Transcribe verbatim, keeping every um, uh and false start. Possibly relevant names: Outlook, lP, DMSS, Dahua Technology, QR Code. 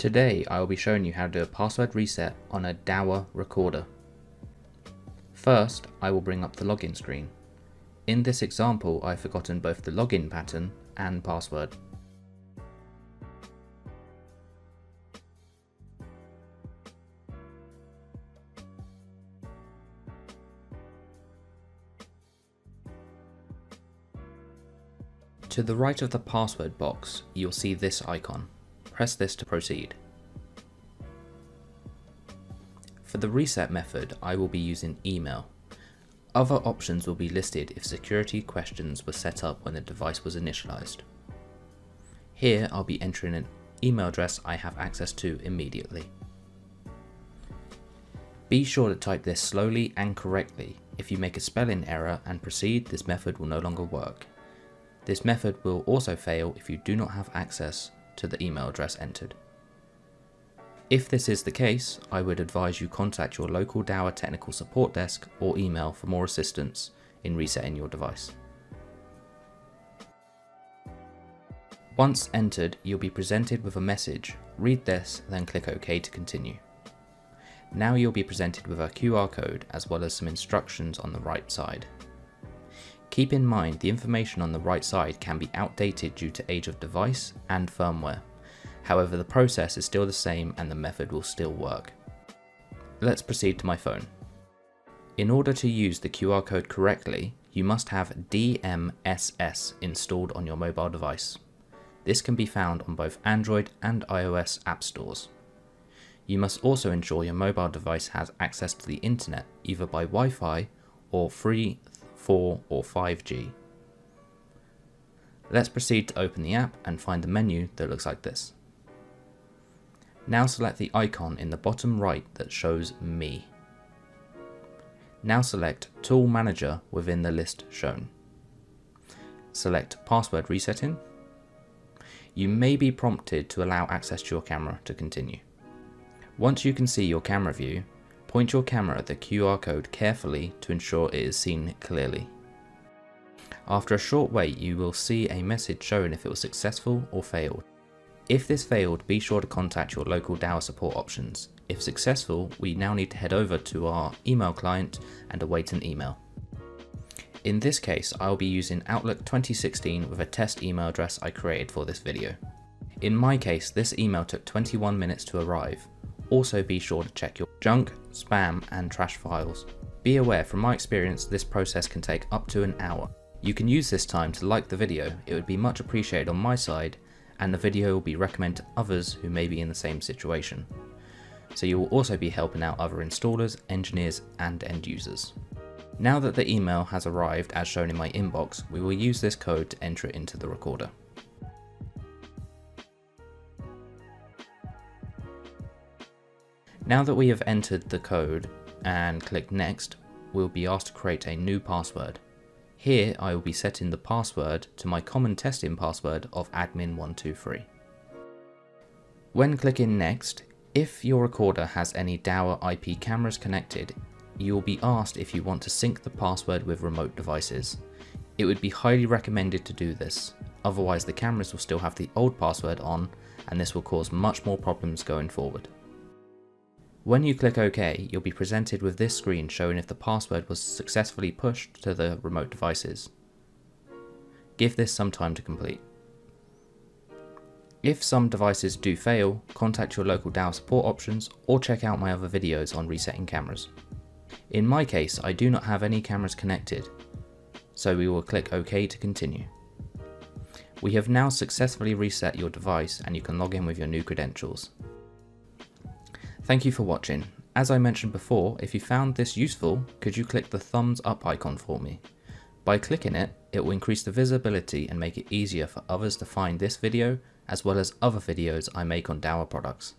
Today I will be showing you how to do a password reset on a Dahua recorder. First, I will bring up the login screen. In this example, I've forgotten both the login pattern and password. To the right of the password box, you'll see this icon. Press this to proceed. For the reset method, I will be using email. Other options will be listed if security questions were set up when the device was initialized. Here, I'll be entering an email address I have access to immediately. Be sure to type this slowly and correctly. If you make a spelling error and proceed, this method will no longer work. This method will also fail if you do not have access to the email address entered. If this is the case, I would advise you contact your local Dahua technical support desk or email for more assistance in resetting your device. Once entered, you'll be presented with a message. Read this, then click OK to continue. Now you'll be presented with a Q R code as well as some instructions on the right side. Keep in mind the information on the right side can be outdated due to age of device and firmware. However, the process is still the same and the method will still work. Let's proceed to my phone. In order to use the Q R code correctly, you must have D M S S installed on your mobile device. This can be found on both Android and iOS app stores. You must also ensure your mobile device has access to the internet, either by Wi-Fi or free four or five G. Let's proceed to open the app and find the menu that looks like this. Now select the icon in the bottom right that shows Me. Now select Tool Manager within the list shown. Select Password Resetting. You may be prompted to allow access to your camera to continue. Once you can see your camera view, point your camera at the Q R code carefully to ensure it is seen clearly. After a short wait, you will see a message showing if it was successful or failed. If this failed, be sure to contact your local Dahua support options. If successful, we now need to head over to our email client and await an email. In this case, I will be using Outlook twenty sixteen with a test email address I created for this video. In my case, this email took twenty-one minutes to arrive. Also be sure to check your junk, spam and trash files. Be aware, from my experience, this process can take up to an hour. You can use this time to like the video, it would be much appreciated on my side, and the video will be recommended to others who may be in the same situation. So you will also be helping out other installers, engineers and end users. Now that the email has arrived as shown in my inbox, we will use this code to enter it into the recorder. Now that we have entered the code and click next, we'll be asked to create a new password. Here I will be setting the password to my common testing password of admin one two three. When clicking next, if your recorder has any Dahua I P cameras connected, you will be asked if you want to sync the password with remote devices. It would be highly recommended to do this, otherwise the cameras will still have the old password on and this will cause much more problems going forward. When you click OK, you'll be presented with this screen showing if the password was successfully pushed to the remote devices. Give this some time to complete. If some devices do fail, contact your local Dahua support options or check out my other videos on resetting cameras. In my case, I do not have any cameras connected, so we will click OK to continue. We have now successfully reset your device and you can log in with your new credentials. Thank you for watching. As I mentioned before, if you found this useful, could you click the thumbs up icon for me? By clicking it, it will increase the visibility and make it easier for others to find this video as well as other videos I make on Dahua products.